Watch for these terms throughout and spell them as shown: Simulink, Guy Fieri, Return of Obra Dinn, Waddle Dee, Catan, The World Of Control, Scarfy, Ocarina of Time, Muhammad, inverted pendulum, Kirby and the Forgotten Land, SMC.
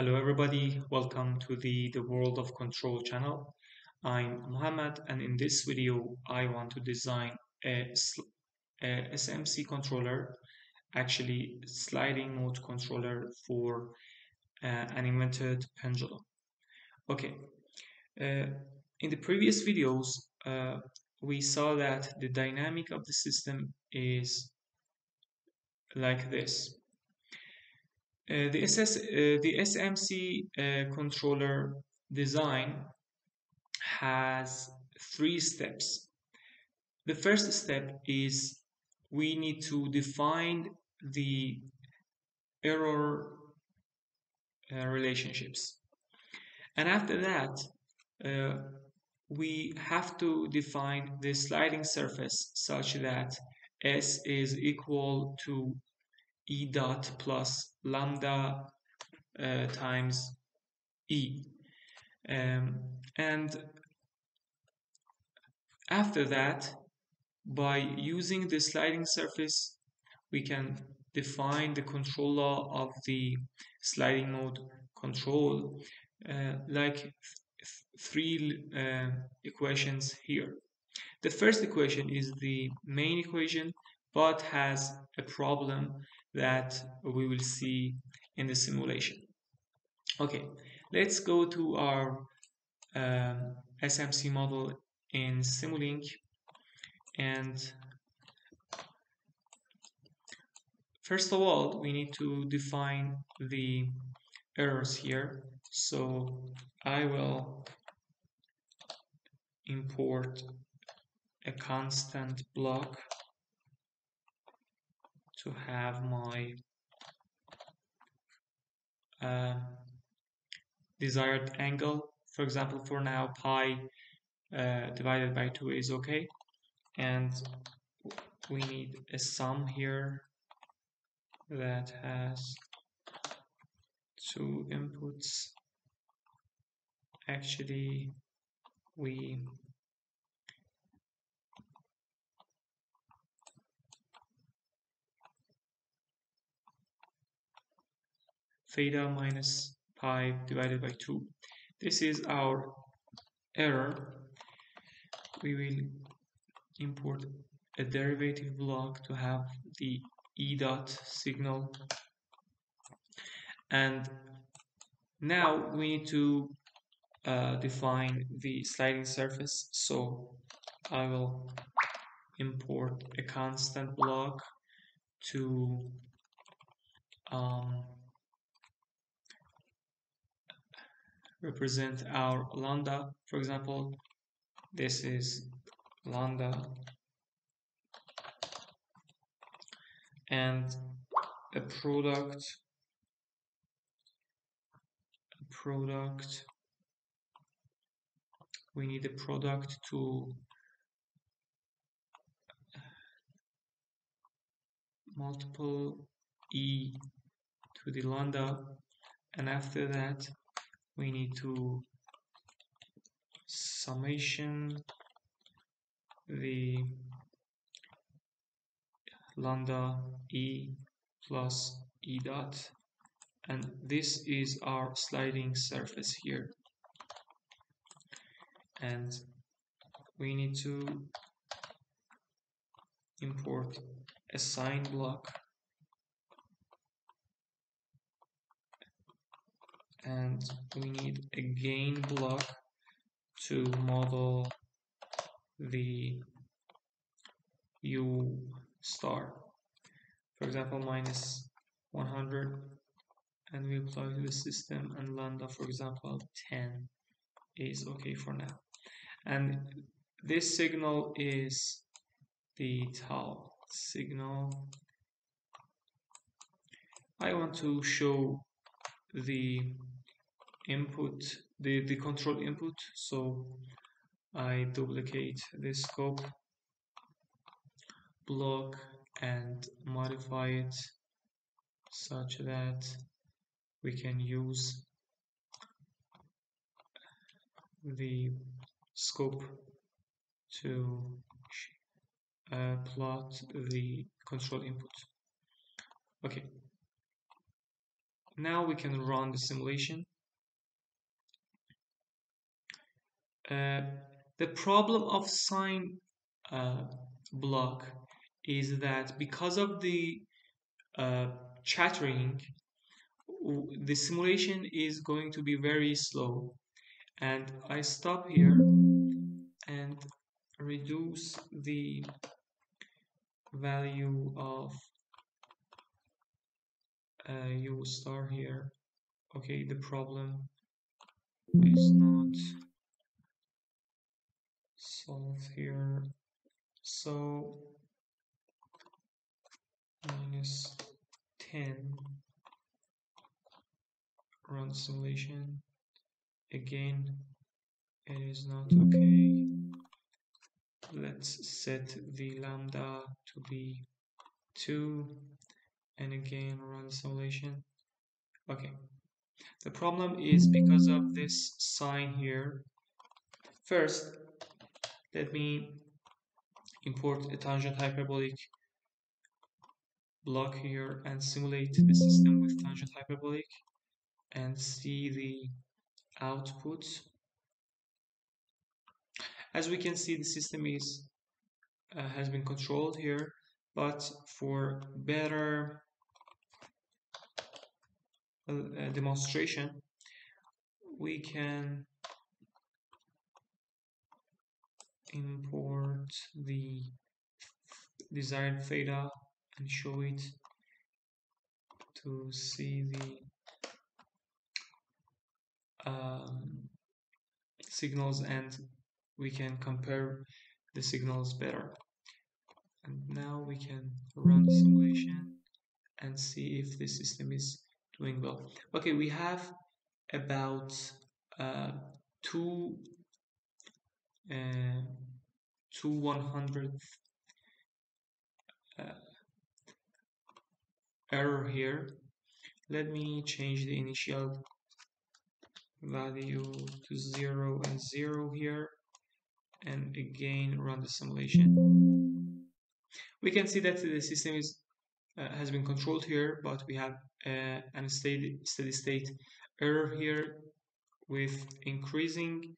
Hello everybody, welcome to the World of Control channel. I'm Muhammad, and in this video I want to design a SMC controller, actually sliding mode controller for an inverted pendulum. Okay, in the previous videos we saw that the dynamic of the system is like this. The SMC controller design has three steps. The first step is we need to define the error relationships. And after that, we have to define the sliding surface such that S is equal to E dot plus lambda times E. And after that, by using the sliding surface, we can define the control law of the sliding mode control, like three equations here. The first equation is the main equation, but has a problem that we will see in the simulation. Okay, let's go to our SMC model in Simulink, and first of all we need to define the errors here, so I will import a constant block to have my desired angle. For example, for now pi divided by 2 is okay, and we need a sum here that has two inputs. Actually, we theta minus pi divided by 2. This is our error. We will import a derivative block to have the E dot signal. And now we need to define the sliding surface. So I will import a constant block to represent our lambda. For example, this is lambda, and a product, we need a product to multiple e to the lambda, and after that we need to summation the lambda e plus e dot, and this is our sliding surface here. And we need to import a sign block, and we need a gain block to model the u star. For example, minus 100, and we apply to the system, and lambda, for example, 10 is okay for now. And this signal is the tau signal. I want to show the input, the control input, so I duplicate this scope block and modify it such that we can use the scope to plot the control input. Okay, Now we can run the simulation. The problem of sine block is that because of the chattering, the simulation is going to be very slow. And I stop here and reduce the value of u star here. Okay, the problem is not solved here. So minus 10, run simulation. Again, it is not okay. Let's set the lambda to be 2 and again run simulation. Okay, the problem is because of this sign here. First, let me import a tangent hyperbolic block here and simulate the system with tangent hyperbolic and see the output. As we can see, the system is has been controlled here, but for better demonstration, we can import the desired theta and show it to see the signals, and we can compare the signals better. And now we can run the simulation and see if the system is doing well. Okay, we have about two 100th error here. Let me change the initial value to 0 and 0 here, and again run the simulation. We can see that the system is has been controlled here, but we have an steady state error here with increasing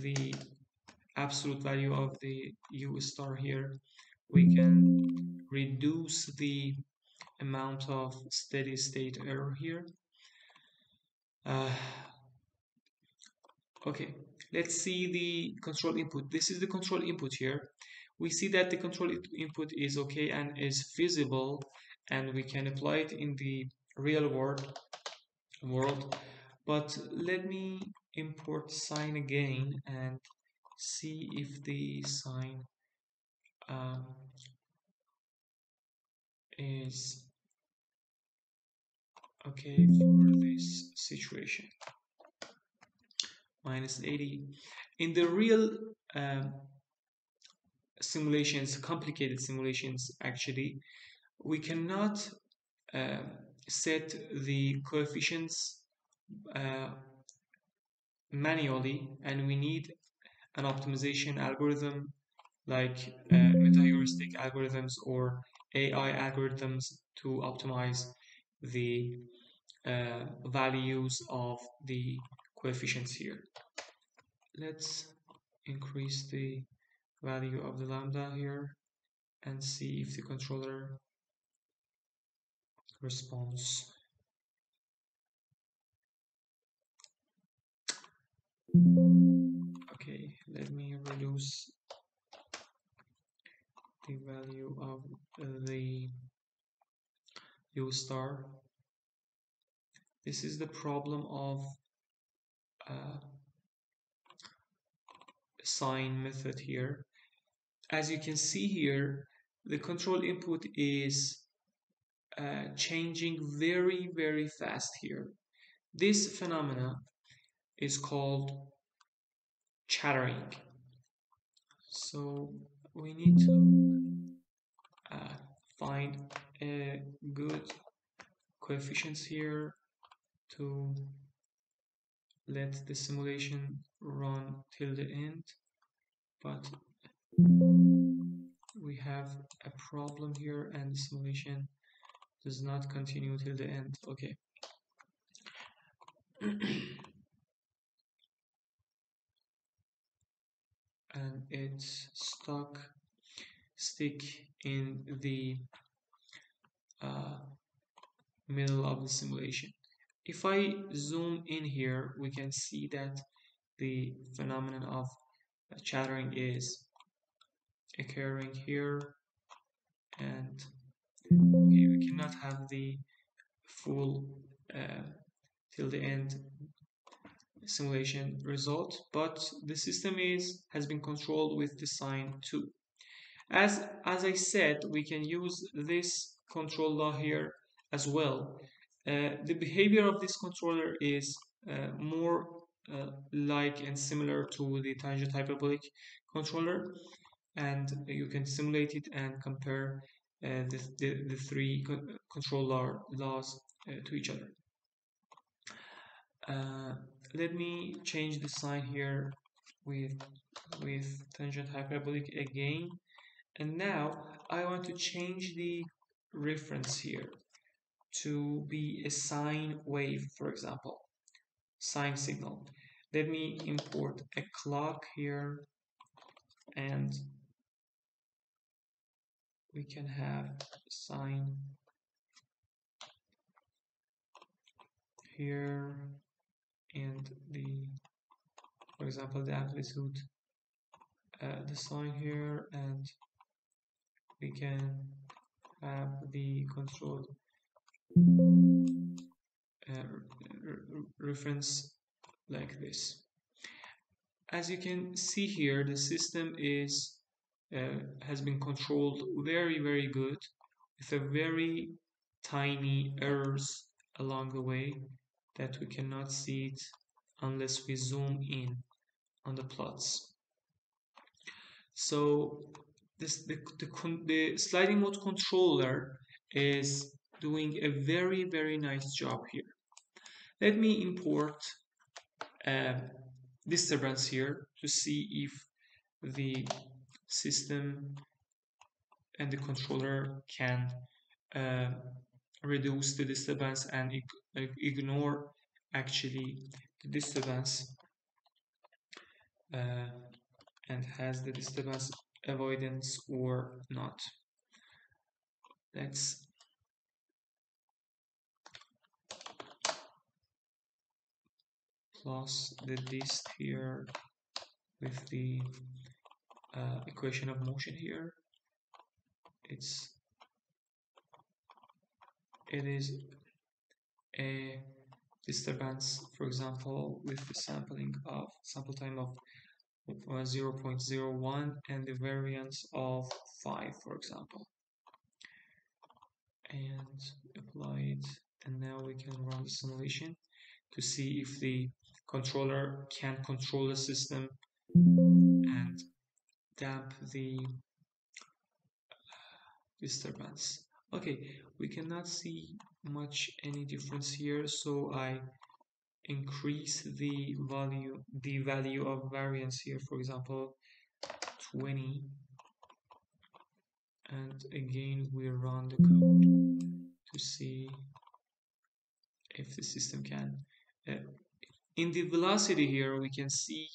the absolute value of the u star here. We can reduce the amount of steady state error here. Okay, let's see the control input. This is the control input here. We see that the control input is okay and is feasible, and we can apply it in the real world. But let me import sine again and see if the sine is okay for this situation. Minus 80. In the real simulations, complicated simulations actually, we cannot set the coefficients manually, and we need an optimization algorithm like meta-heuristic algorithms or AI algorithms to optimize the values of the coefficients here. Let's increase the value of the lambda here and see if the controller responds. Okay, let me reduce the value of the u star. This is the problem of sine method here. As you can see here, the control input is changing very, very fast here. This phenomena is called chattering. So we need to find a good coefficients here to let the simulation run till the end, but we have a problem here and the simulation does not continue till the end. Okay, and it's stick in the middle of the simulation. If I zoom in here, we can see that the phenomenon of chattering is occurring here, and we cannot have the full till the end simulation result, but the system has been controlled with design 2. As I said, we can use this control law here as well. The behavior of this controller is more like and similar to the tangent hyperbolic controller, and you can simulate it and compare the three control laws to each other. Let me change the sign here with tangent hyperbolic again, and now I want to change the reference here to be a sine wave, for example, sine signal. Let me import a clock here, and we can have sine here, and for example, the amplitude, the sign here, and we can have the control reference like this. As you can see here, the system has been controlled very, very good, with a very tiny errors along the way that we cannot see it unless we zoom in on the plots. So the sliding mode controller is doing a very, very nice job here. Let me import disturbance here to see if the system and the controller can reduce the disturbance and ignore actually the disturbance, and has the disturbance avoidance or not. Let's plus the dist here with the equation of motion here. It is a disturbance, for example, with the sample time of 0.01 and the variance of 5, for example, and apply it, and now we can run the simulation to see if the controller can control the system and damp the disturbance. Okay, we cannot see much any difference here, so I increase the value of variance here, for example 20, and again we run the code to see if the system can. In the velocity here we can see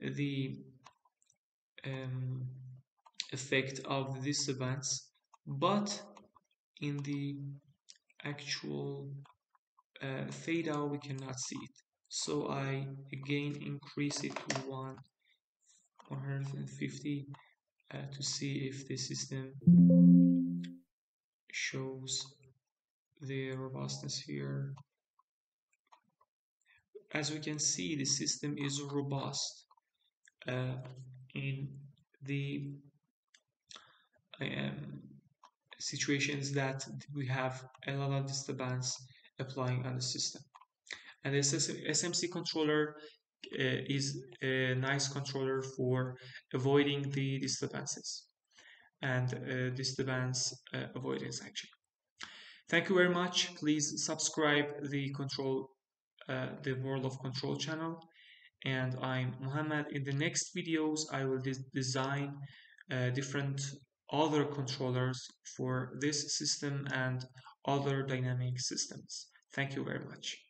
the effect of the disturbance, but in the actual theta we cannot see it, so I again increase it to 150 to see if the system shows the robustness here. As we can see, the system is robust in the situations that we have a lot of disturbance applying on the system. And the SMC controller is a nice controller for avoiding the disturbances and disturbance avoidance actually. Thank you very much. Please subscribe the World of Control channel, and I'm Muhammad. In the next videos I will design different other controllers for this system and other dynamic systems. Thank you very much.